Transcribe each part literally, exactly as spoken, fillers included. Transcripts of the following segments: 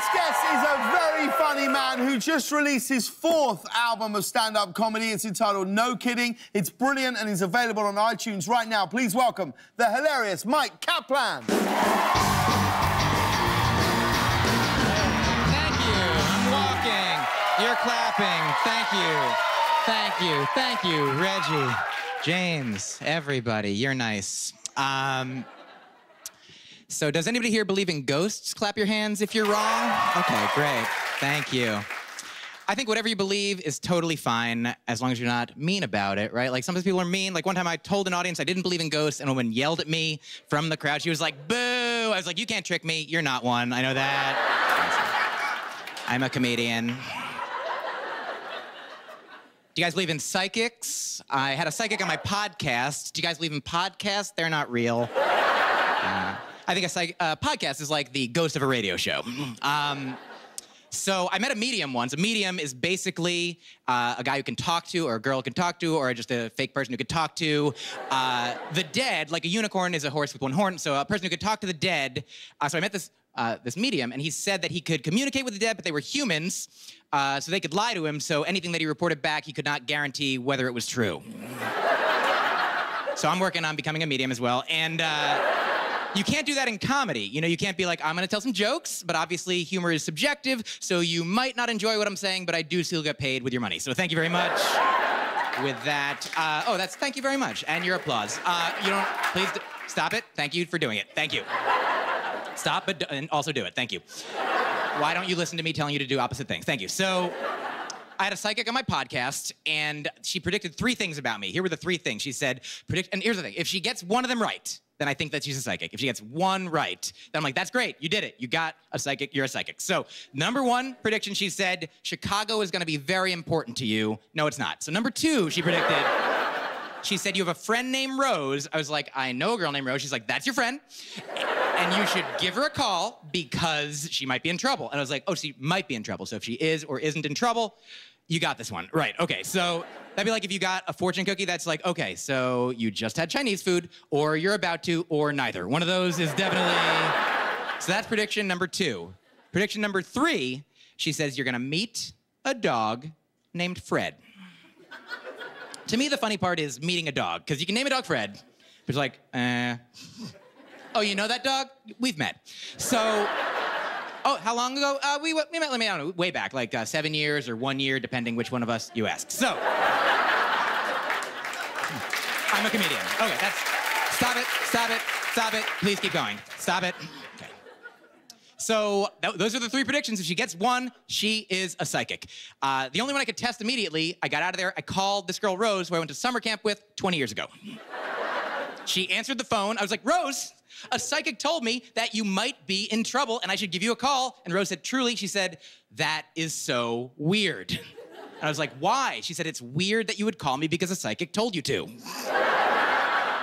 next guest is a very funny man who just released his fourth album of stand-up comedy. It's entitled No Kidding. It's brilliant and is available on iTunes right now. Please welcome the hilarious Myq Kaplan. Thank you. I'm walking. You're clapping. Thank you. Thank you. Thank you, Reggie, James, everybody. You're nice. Um... So does anybody here believe in ghosts? Clap your hands if you're wrong. Okay, great. Thank you. I think whatever you believe is totally fine as long as you're not mean about it, right? Like, sometimes people are mean. Like, one time I told an audience I didn't believe in ghosts, and a woman yelled at me from the crowd. She was like, boo! I was like, you can't trick me. You're not one. I know that. I'm a comedian. Do you guys believe in psychics? I had a psychic on my podcast. Do you guys believe in podcasts? They're not real. Uh, I think a uh, podcast is like the ghost of a radio show. Um, so I met a medium once. A medium is basically uh, a guy who can talk to, or a girl who can talk to, or just a fake person who could talk to uh, the dead. Like, a unicorn is a horse with one horn, so a person who could talk to the dead. Uh, so I met this uh, this medium, and he said that he could communicate with the dead, but they were humans, uh, so they could lie to him. So anything that he reported back, he could not guarantee whether it was true. So I'm working on becoming a medium as well, and. Uh, You can't do that in comedy. You know, you can't be like, I'm gonna tell some jokes, but obviously humor is subjective, so you might not enjoy what I'm saying, but I do still get paid with your money. So thank you very much with that. Uh, oh, that's thank you very much, and your applause. Uh, you don't, please stop it. Thank you for doing it. Thank you. Stop, but do, and also do it. Thank you. Why don't you listen to me telling you to do opposite things? Thank you. So, I had a psychic on my podcast, and she predicted three things about me. Here were the three things. She said, predict, and here's the thing, if she gets one of them right, then I think that she's a psychic. If she gets one right, then I'm like, that's great, you did it. You got a psychic, you're a psychic. So, number one prediction, she said, Chicago is gonna be very important to you. No, it's not. So number two, she predicted, she said, you have a friend named Rose. I was like, I know a girl named Rose. She's like, that's your friend. And you should give her a call because she might be in trouble. And I was like, oh, she might be in trouble. So if she is or isn't in trouble, you got this one, right, okay. So that'd be like if you got a fortune cookie that's like, okay, so you just had Chinese food, or you're about to, or neither. One of those is definitely... So that's prediction number two. Prediction number three, she says you're gonna meet a dog named Fred. To me, the funny part is meeting a dog, because you can name a dog Fred, but it's like, eh. Oh, you know that dog? We've met. So... Oh, how long ago? Uh, we, we met, let me, I don't know, way back, like uh, seven years or one year, depending which one of us you ask. So, I'm a comedian. Okay, that's, stop it, stop it, stop it. Please keep going, stop it. Okay. So, th those are the three predictions. If she gets one, she is a psychic. Uh, the only one I could test immediately, I got out of there, I called this girl Rose, who I went to summer camp with twenty years ago. She answered the phone. I was like, Rose, a psychic told me that you might be in trouble and I should give you a call. And Rose said, truly, she said, that is so weird. And I was like, why? She said, it's weird that you would call me because a psychic told you to.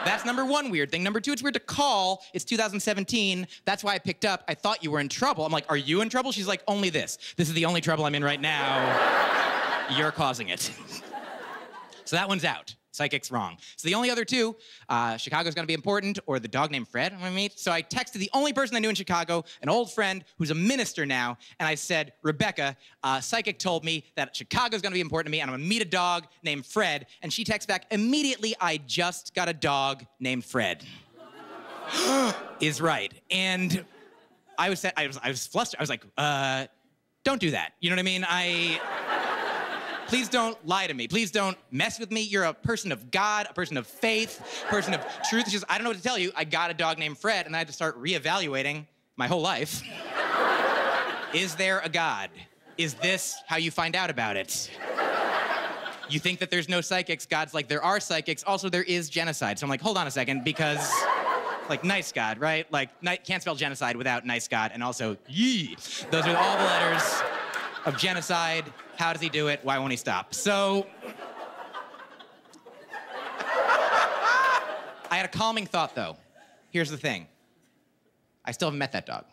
That's number one weird thing. Number two, it's weird to call. It's two thousand seventeen. That's why I picked up. I thought you were in trouble. I'm like, are you in trouble? She's like, only this. This is the only trouble I'm in right now. You're causing it. So that one's out. Psychic's wrong. So the only other two, uh, Chicago's gonna be important, or the dog named Fred I'm gonna meet. So I texted the only person I knew in Chicago, an old friend who's a minister now, and I said, Rebecca, uh, psychic told me that Chicago's gonna be important to me, and I'm gonna meet a dog named Fred. And she texts back, immediately, I just got a dog named Fred. Is right. And I was, I was, I was flustered. I was like, uh, don't do that. You know what I mean? I... Please don't lie to me. Please don't mess with me. You're a person of God, a person of faith, a person of truth. It's just, I don't know what to tell you. I got a dog named Fred, and I had to start reevaluating my whole life. Is there a God? Is this how you find out about it? You think that there's no psychics. God's like, there are psychics. Also, there is genocide. So I'm like, hold on a second, because, like, nice God, right? Like, can't spell genocide without nice God, and also, yee. Those are all the letters of genocide. How does he do it? Why won't he stop? So, I had a calming thought, though. Here's the thing. I still haven't met that dog.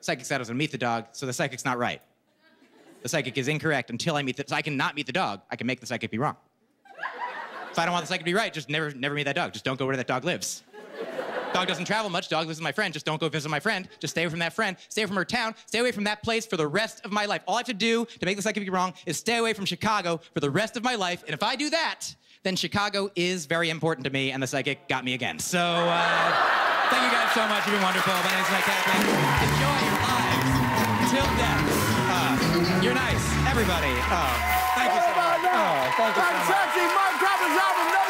Psychic said I was gonna meet the dog, so the psychic's not right. The psychic is incorrect until I meet the... So I can not meet the dog. I can make the psychic be wrong. If I don't want the psychic to be right, just never, never meet that dog. Just don't go where that dog lives. Dog doesn't travel much. Dog lives with my friend. Just don't go visit my friend. Just stay away from that friend. Stay away from her town. Stay away from that place for the rest of my life. All I have to do to make this I could be wrong is stay away from Chicago for the rest of my life. And if I do that, then Chicago is very important to me, and the psychic got me again. So, uh, thank you guys so much. You've been wonderful. My name's Myq Kaplan. Enjoy your lives till death. Uh, you're nice, everybody. Uh, thank you so much. Oh, thank you so much. Fantastic. Myq Kaplan's album.